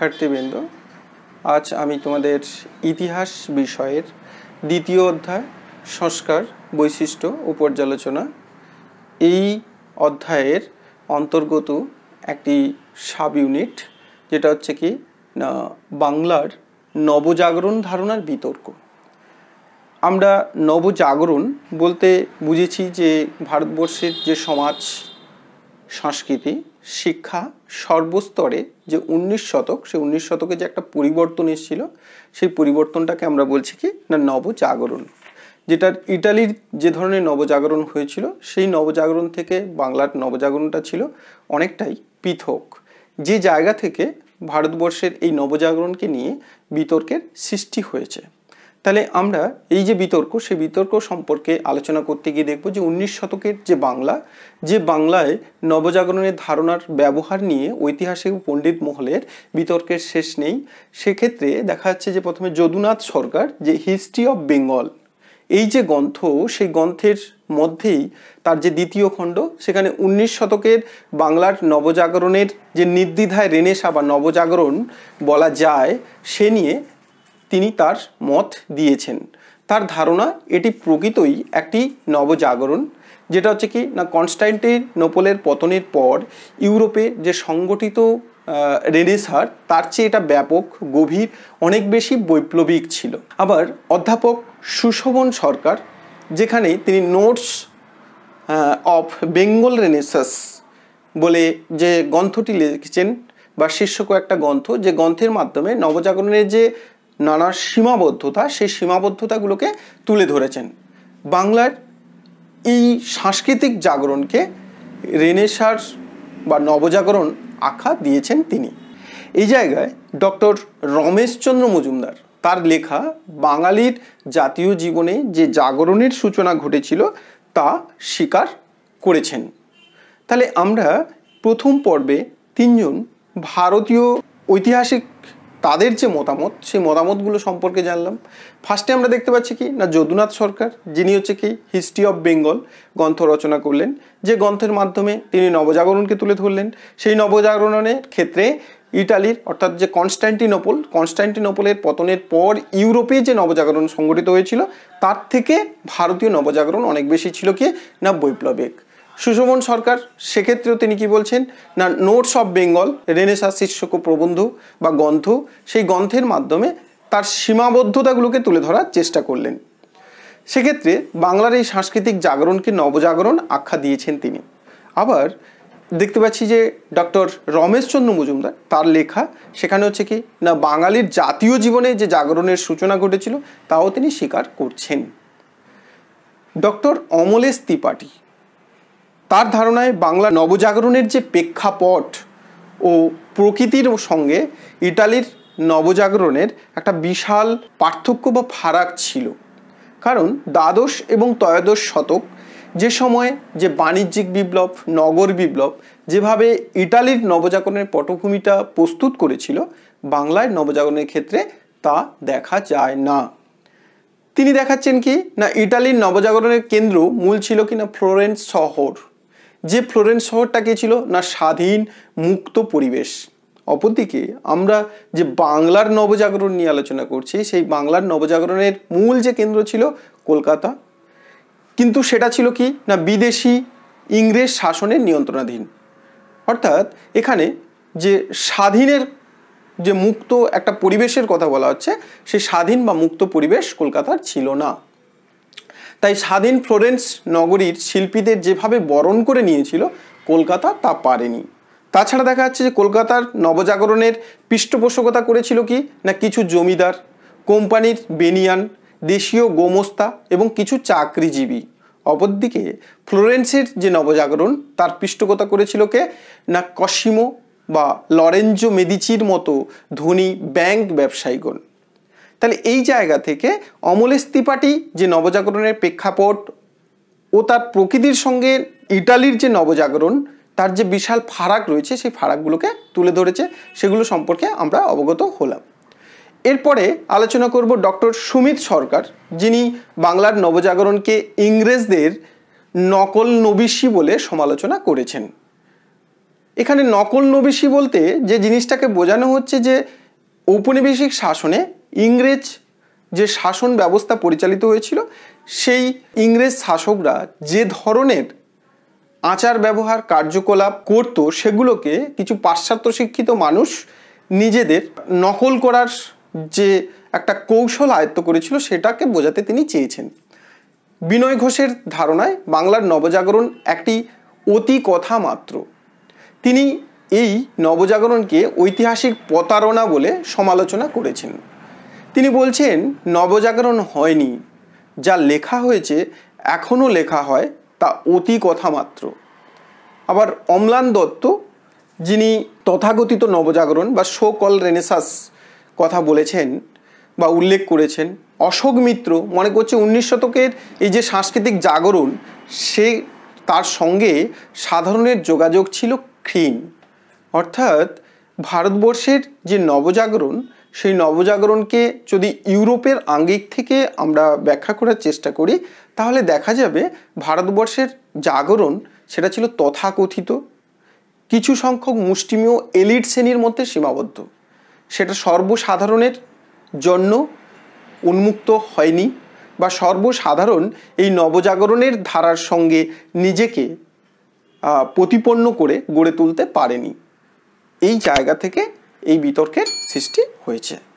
শিক্ষার্থীবৃন্দ, আজ আমি তোমাদের ইতিহাস বিষয়ের দ্বিতীয় অধ্যায় সংস্কার, বৈশিষ্ট্য ও পর্যালোচনা এই অধ্যায়ের অন্তর্গত একটি সাব ইউনিট, যেটা হচ্ছে কি না বাংলার নবজাগরণ ধারণার বিতর্ক। আমরা নবজাগরণ বলতে বুঝেছি যে ভারতবর্ষের যে সমাজ, সংস্কৃতি, শিক্ষা সর্বস্তরে যে 19 শতক, সেই 19 শতকে যে একটা পরিবর্তন এসেছিল, সেই পরিবর্তনটাকে আমরা বলছি কি না নবজাগরণ। যেটা ইটালির যে ধরনের নবজাগরণ হয়েছিল, সেই নবজাগরণ থেকে বাংলার নবজাগরণটা ছিল অনেকটাই পৃথক, যে জায়গা থেকে ভারতবর্ষের এই নবজাগরণকে নিয়ে বিতর্কের সৃষ্টি হয়েছে। তাহলে আমরা এই যে বিতর্ক, সেই বিতর্ক সম্পর্কে আলোচনা করতে গিয়ে দেখব যে 19 শতকের যে বাংলা, যে বাংলায় নবজাগরণের ধারণার ব্যবহার নিয়ে ঐতিহাসিক পণ্ডিত মহলের বিতর্কের শেষ নেই। সেক্ষেত্রে দেখা যাচ্ছে যে প্রথমে যদুনাথ সরকার যে হিস্ট্রি অফ বেঙ্গল এই যে গ্রন্থ, সেই গ্রন্থের মধ্যেই তার যে দ্বিতীয় খণ্ড, সেখানে 19 শতকের বাংলার নবজাগরণের যে নির্দ্বিধায় রেনেসা বা নবজাগরণ বলা যায়, সে নিয়ে তিনি তার মত দিয়েছেন। তার ধারণা এটি প্রকৃতই একটি নবজাগরণ, যেটা হচ্ছে কি না কনস্টান্টিনোপলের পতনের পর ইউরোপে যে সংগঠিত রেনেসাঁর, তার চেয়ে এটা ব্যাপক, গভীর, অনেক বেশি বৈপ্লবিক ছিল। আবার অধ্যাপক সুশোভন সরকার, যেখানে তিনি নোটস অফ বেঙ্গল রেনেসাঁস বলে যে গ্রন্থটি লিখেছেন বা শীর্ষক একটা গ্রন্থ, যে গ্রন্থের মাধ্যমে নবজাগরণের যে নানা সীমাবদ্ধতা, সেই সীমাবদ্ধতাগুলোকে তুলে ধরেছেন। বাংলার এই সাংস্কৃতিক জাগরণকে রেনেসাঁস বা নবজাগরণ আখ্যা দিয়েছেন তিনি। এই জায়গায় ডক্টর রমেশচন্দ্র মজুমদার তার লেখা বাঙালির জাতীয় জীবনে যে জাগরণের সূচনা ঘটেছিল তা স্বীকার করেছেন। তাহলে আমরা প্রথম পর্বে তিনজন ভারতীয় ঐতিহাসিক, তাদের যে মতামত, সেই মতামতগুলো সম্পর্কে জানলাম। ফার্স্টে আমরা দেখতে পাচ্ছি কি না যদুনাথ সরকার, যিনি হচ্ছে কি হিস্ট্রি অফ বেঙ্গল গ্রন্থ রচনা করলেন, যে গ্রন্থের মাধ্যমে তিনি নবজাগরণকে তুলে ধরলেন। সেই নবজাগরণের ক্ষেত্রে ইটালির অর্থাৎ যে কনস্টান্টিনোপলের পতনের পর ইউরোপে যে নবজাগরণ সংগঠিত হয়েছিল, তার থেকে ভারতীয় নবজাগরণ অনেক বেশি ছিল কি না বৈপ্লবিক। সুশোভন সরকার সেক্ষেত্রেও তিনি কি বলছেন না নোটস অফ বেঙ্গল রেনেসাঁস শীর্ষক প্রবন্ধ বা গ্রন্থ, সেই গ্রন্থের মাধ্যমে তার সীমাবদ্ধতাগুলোকে তুলে ধরার চেষ্টা করলেন। সেক্ষেত্রে বাংলার এই সাংস্কৃতিক জাগরণকে নবজাগরণ আখ্যা দিয়েছেন তিনি। আবার দেখতে পাচ্ছি যে ডক্টর রমেশচন্দ্র মজুমদার তার লেখা, সেখানে হচ্ছে কি না বাঙালির জাতীয় জীবনে যে জাগরণের সূচনা ঘটেছিল তাও তিনি স্বীকার করছেন। ডক্টর অমলেশ ত্রিপাঠী তার ধারণায় বাংলা নবজাগরণের যে প্রেক্ষাপট ও প্রকৃতির সঙ্গে ইটালির নবজাগরণের একটা বিশাল পার্থক্য বা ফারাক ছিল, কারণ দ্বাদশ এবং ত্রয়োদশ শতক যে সময়ে যে বাণিজ্যিক বিপ্লব, নগর বিপ্লব যেভাবে ইটালির নবজাগরণের পটভূমিটা প্রস্তুত করেছিল, বাংলায় নবজাগরণের ক্ষেত্রে তা দেখা যায় না। তিনি দেখাচ্ছেন কি না ইটালির নবজাগরণের কেন্দ্র মূল ছিল কি না ফ্লোরেন্স শহর, যে ফ্লোরেন্স শহরটাকে ছিল না স্বাধীন মুক্ত পরিবেশ। অপরদিকে আমরা যে বাংলার নবজাগরণ নিয়ে আলোচনা করছি, সেই বাংলার নবজাগরণের মূল যে কেন্দ্র ছিল কলকাতা, কিন্তু সেটা ছিল কি না বিদেশি ইংরেজ শাসনের নিয়ন্ত্রণাধীন। অর্থাৎ এখানে যে স্বাধীনের যে মুক্ত একটা পরিবেশের কথা বলা হচ্ছে, সেই স্বাধীন বা মুক্ত পরিবেশ কলকাতার ছিল না। তাই স্বাধীন ফ্লোরেন্স নগরীর শিল্পীদের যেভাবে বরণ করে নিয়েছিল কলকাতা, তা পারেনি। তাছাড়া দেখা যাচ্ছে যে কলকাতার নবজাগরণের পৃষ্ঠপোষকতা করেছিল কি না কিছু জমিদার, কোম্পানির বেনিয়ান, দেশীয় গোমস্তা এবং কিছু চাকরিজীবী। অপরদিকে ফ্লোরেন্সের যে নবজাগরণ, তার পৃষ্ঠপোষকতা করেছিল কে না কসিমো বা লরেঞ্জো মেদিচির মতো ধনী ব্যাংক ব্যবসায়ীগণ। তাহলে এই জায়গা থেকে অমলেশ ত্রিপাঠী যে নবজাগরণের প্রেক্ষাপট ও তার প্রকৃতির সঙ্গে ইটালির যে নবজাগরণ, তার যে বিশাল ফারাক রয়েছে, সেই ফারাকগুলোকে তুলে ধরেছে, সেগুলো সম্পর্কে আমরা অবগত হলাম। এরপরে আলোচনা করব ডক্টর সুমিত সরকার, যিনি বাংলার নবজাগরণকে ইংরেজদের নকল নবিশি বলে সমালোচনা করেছেন। এখানে নকল নবিশি বলতে যে জিনিসটাকে বোঝানো হচ্ছে যে ঔপনিবেশিক শাসনে ইংরেজ যে শাসন ব্যবস্থা পরিচালিত হয়েছিল সেই ইংরেজ শাসকরা যে ধরনের আচার ব্যবহার কার্যকলাপ করত সেগুলোকে কিছু পাশ্চাত্য শিক্ষিত মানুষ নিজেদের নকল করার যে একটা কৌশল আয়ত্ত করেছিল সেটাকে বোঝাতে তিনি চেয়েছেন। বিনয় ঘোষের ধারণায় বাংলার নবজাগরণ একটি অতি কথা মাত্র। তিনি এই নবজাগরণকে ঐতিহাসিক প্রতারণা বলে সমালোচনা করেছেন। তিনি বলছেন নবজাগরণ হয়নি, যা লেখা হয়েছে এখনও লেখা হয় তা অতি কথা মাত্র। আবার অম্লান দত্ত, যিনি তথাগতিত নবজাগরণ বা সো কল রেনেসাঁস কথা বলেছেন বা উল্লেখ করেছেন, অশোক মিত্র মনে করছে 19 শতকের এই যে সাংস্কৃতিক জাগরণ সে তার সঙ্গে সাধারণের যোগাযোগ ছিল ক্ষীণ। অর্থাৎ ভারতবর্ষের যে নবজাগরণ সেই নবজাগরণকে যদি ইউরোপের আঙ্গিক থেকে আমরা ব্যাখ্যা করার চেষ্টা করি তাহলে দেখা যাবে ভারতবর্ষের জাগরণ সেটা ছিল তথাকথিত কিছু সংখ্যক মুষ্টিমেয় এলিট শ্রেণীর মধ্যে সীমাবদ্ধ, সেটা সর্বসাধারণের জন্য উন্মুক্ত হয়নি বা সর্বসাধারণ এই নবজাগরণের ধারার সঙ্গে নিজেকে প্রতিপন্ন করে গড়ে তুলতে পারেনি। এই জায়গা থেকে এই বিতর্কের সৃষ্টি হয়েছে।